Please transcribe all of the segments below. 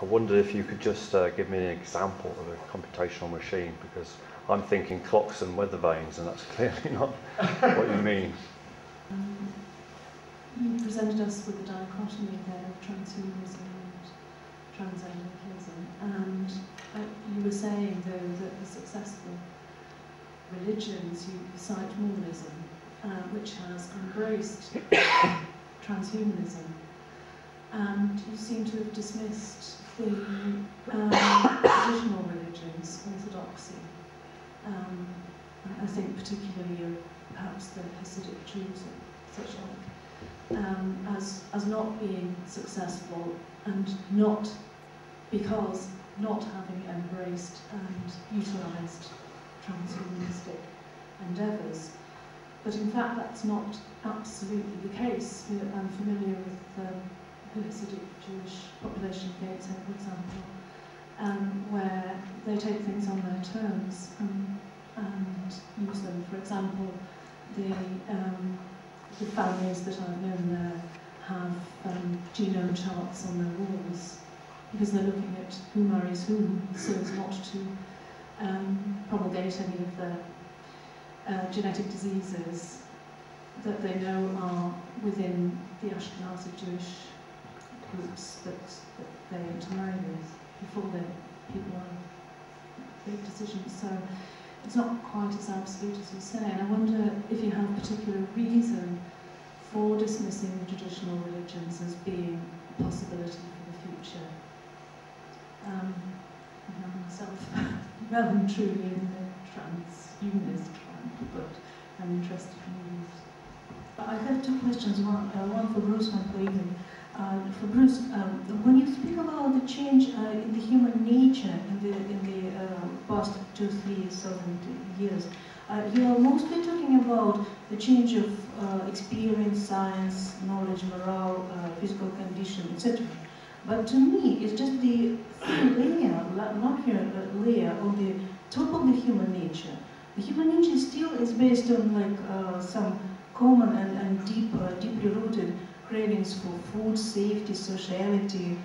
I wonder if you could just give me an example of a computational machine, because I'm thinking clocks and weather vanes, and that's clearly not what you mean. You presented us with the dichotomy there of transhumanism and transcendentalism, and you were saying, though, that the successful religions, you cite Mormonism, which has embraced transhumanism, and you seem to have dismissed the traditional religions, Orthodoxy, I think particularly perhaps the Hasidic Jews or such like, as not being successful, and not because not having embraced and utilised transhumanistic endeavours. But in fact that's not absolutely the case. I'm familiar with the Hasidic Jewish population in Gateshead, for example, where they take things on their terms and use them. For example, the families that I've known there have genome charts on their walls because they're looking at who marries whom so as not to promulgate any of their genetic diseases that they know are within the Ashkenazi Jewish groups that they intermarry with before people make decisions. So it's not quite as absolute as you say. And I wonder if you have a particular reason for dismissing the traditional religions as being a possibility for the future. Myself, rather than truly in the transhumanist camp, but I'm interested in these. I have two questions, one for Rose Van Poeven. For Bruce, when you speak about the change in the human nature in the past 2,000-3,000 years, you are mostly talking about the change of experience, science, knowledge, morale, physical condition, etc. But to me, it's just the layer, not here, but layer on the top of the human nature. The human nature still is based on like some common and deeply rooted cravings for food, safety, sociality,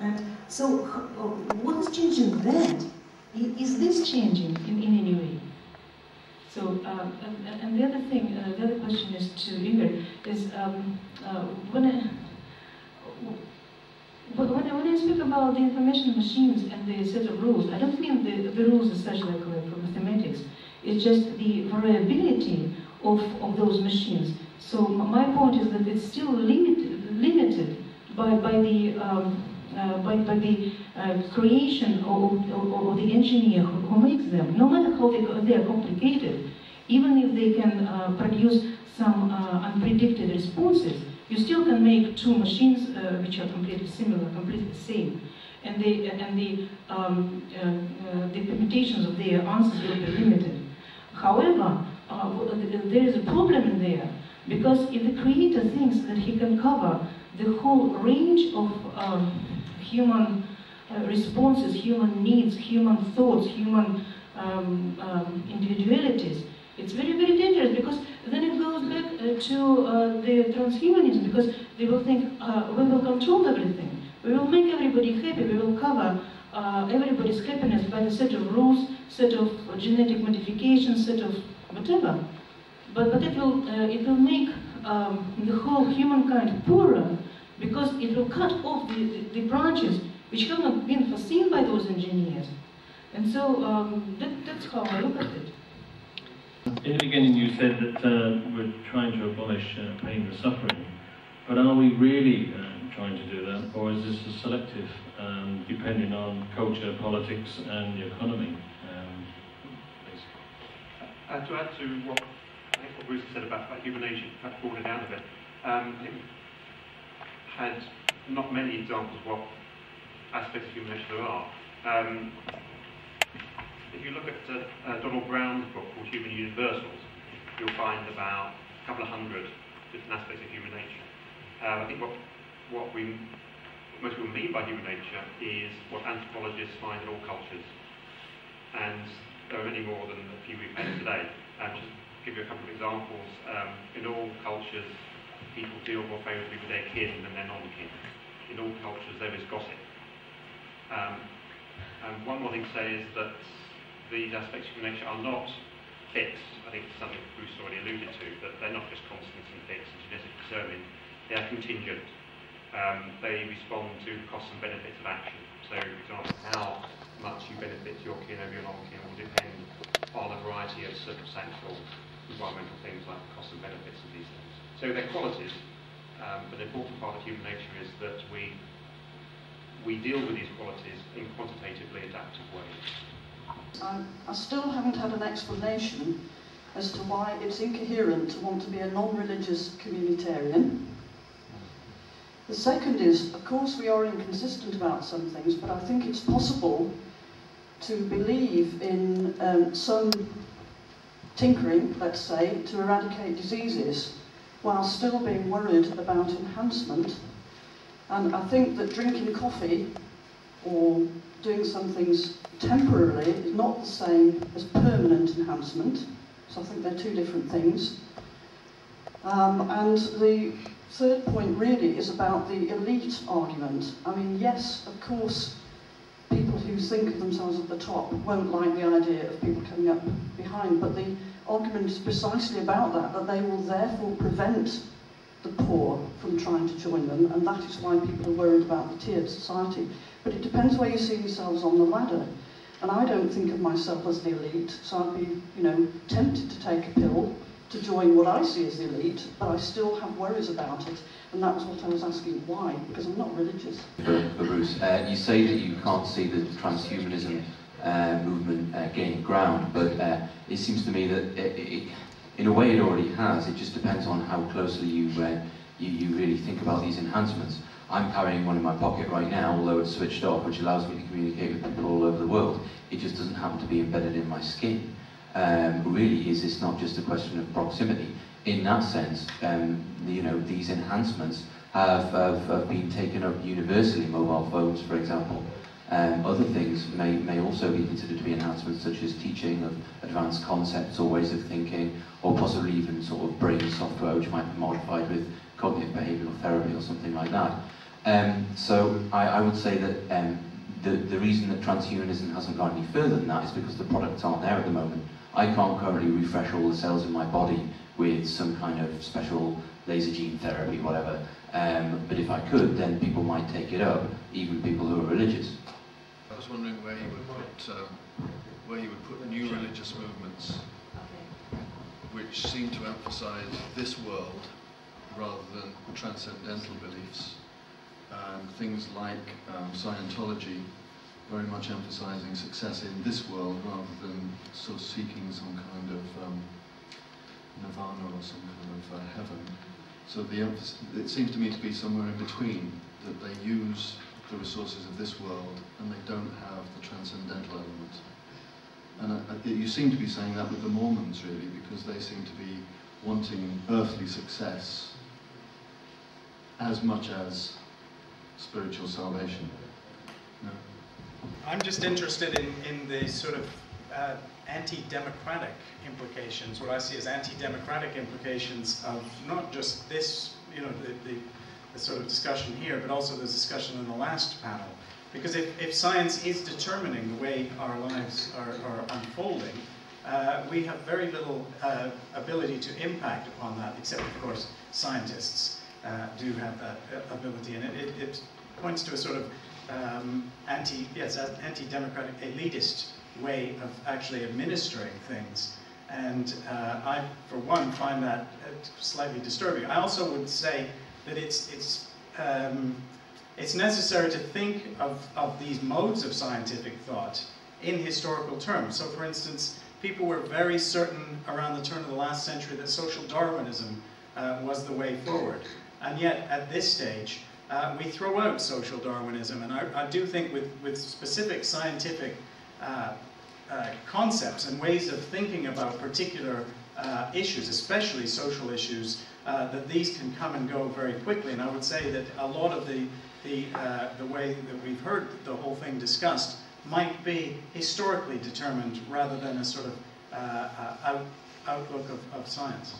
and so what is changing that? Is this changing in any way? So, and the other thing, the other question is to Inger, is when I speak about the information machines and the set of rules, I don't mean the rules as such like for mathematics, it's just the variability of those machines. So my point is that it's still limited by the creation or the engineer who makes them, no matter how they are complicated. Even if they can produce some unpredicted responses, you still can make two machines which are completely similar, completely the same, and the permutations of their answers will be limited. However, there is a problem in there, because if the creator thinks that he can cover the whole range of human responses, human needs, human thoughts, human individualities, it's very, very dangerous, because then it goes back to the transhumanism, because they will think we will control everything, we will make everybody happy, we will cover everybody's happiness by the set of rules, set of genetic modifications, set of whatever, but it will make the whole humankind poorer, because it will cut off the branches which have not been foreseen by those engineers. And so that's how I look at it. In the beginning you said that we're trying to abolish pain and suffering, but are we really trying to do that, or is this a selective, depending on culture, politics and the economy? To add to what I think what Bruce said about human nature, perhaps broaden down a bit, it had not many examples of what aspects of human nature there are. If you look at Donald Brown's book called Human Universals, you'll find about a couple of hundred different aspects of human nature. I think what most people mean by human nature is what anthropologists find in all cultures, and there are many more than a few we've made today. Just to give you a couple of examples, in all cultures people deal more favourably with their kin than their there is gossip. And one more thing to say is that these aspects of human nature are not fixed. I think it's something Bruce already alluded to, that they're not just constants and fixed and genetic determined. They are contingent. They respond to costs and benefits of action. So, for example, how much you benefit your kin over your non-kin will depend on a variety of circumstantial environmental things like the costs and benefits of these things. So they're qualities, but an important part of human nature is that we deal with these qualities in quantitatively adaptive ways. I still haven't had an explanation as to why it's incoherent to want to be a non-religious communitarian. The second is, of course we are inconsistent about some things, but I think it's possible to believe in some tinkering, let's say, to eradicate diseases, while still being worried about enhancement. And I think that drinking coffee or doing some things temporarily is not the same as permanent enhancement. So I think they're two different things. And the third point really is about the elite argument. I mean, yes, of course, people who think of themselves at the top won't like the idea of people coming up behind, but the argument is precisely about that, that they will therefore prevent the poor from trying to join them, and that is why people are worried about the tiered society. But it depends where you see yourselves on the ladder, and I don't think of myself as the elite, so I'd be, you know, tempted to take a pill to join what I see as the elite, but I still have worries about it, and that was what I was asking, why, because I'm not religious. Bruce, you say that you can't see the transhumanism movement gaining ground, but it seems to me that it in a way it already has. It just depends on how closely you really think about these enhancements. I'm carrying one in my pocket right now, although it's switched off, which allows me to communicate with people all over the world. It just doesn't happen to be embedded in my skin. Really, is this not just a question of proximity? In that sense, you know, these enhancements have been taken up universally. Mobile phones, for example. Other things may also be considered to be enhancements, such as teaching of advanced concepts or ways of thinking, or possibly even sort of brain software, which might be modified with cognitive behavioural therapy or something like that. So I would say that the reason that transhumanism hasn't gone any further than that is because the products aren't there at the moment. I can't currently refresh all the cells in my body with some kind of special laser gene therapy, whatever. But if I could, then people might take it up, even people who are religious. I was wondering where you would put new religious movements, which seem to emphasise this world rather than transcendental beliefs, and things like Scientology, very much emphasising success in this world rather than sort of seeking some kind of nirvana or some kind of heaven. So the emphasis, it seems to me, to be somewhere in between, that they use the resources of this world and they don't have the transcendental element. And you seem to be saying that with the Mormons, really, because they seem to be wanting earthly success as much as spiritual salvation. No? I'm just interested in the sort of anti-democratic implications, what I see as anti-democratic implications of not just this, you know, the sort of discussion here, but also the discussion in the last panel. Because if science is determining the way our lives are unfolding, we have very little ability to impact upon that, except, of course, scientists do have that ability. And it points to a sort of anti-democratic elitist way of actually administering things. And I, for one, find that slightly disturbing. I also would say that it's necessary to think of these modes of scientific thought in historical terms. So, for instance, people were very certain around the turn of the last century that social Darwinism was the way forward. And yet, at this stage, we throw out social Darwinism. And I do think with specific scientific concepts and ways of thinking about particular issues, especially social issues, that these can come and go very quickly. And I would say that a lot of the way that we've heard the whole thing discussed might be historically determined rather than a sort of outlook of science.